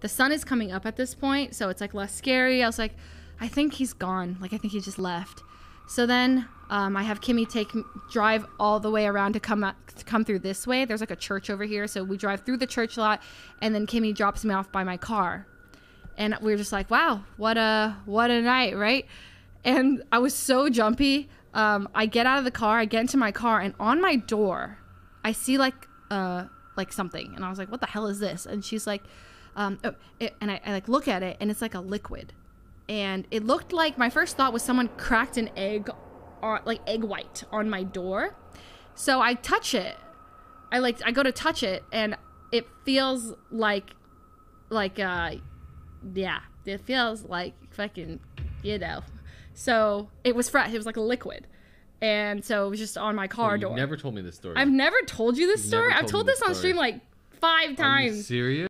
The sun is coming up at this point, so it's like less scary. I was like, I think he's gone. Like, I think he just left. So then I have Kimmy drive all the way around to come through this way. There's like a church over here. So we drive through the church lot, and then Kimmy drops me off by my car. And we were just like, wow, what a night, right? And I was so jumpy. I get out of the car, I get into my car, and on my door, I see like something. And I was like, what the hell is this? And she's like, I like look at it, and it's like a liquid. And it looked like, my first thought was someone cracked an egg, like egg white, on my door. So I touch it. I go to touch it, and it feels yeah, it feels like fucking, you know. So it was fresh. It was like a liquid. And so it was just on my car door. You never told me this story. I've never told you this story. I've told this on stream like 5 times. Are you serious?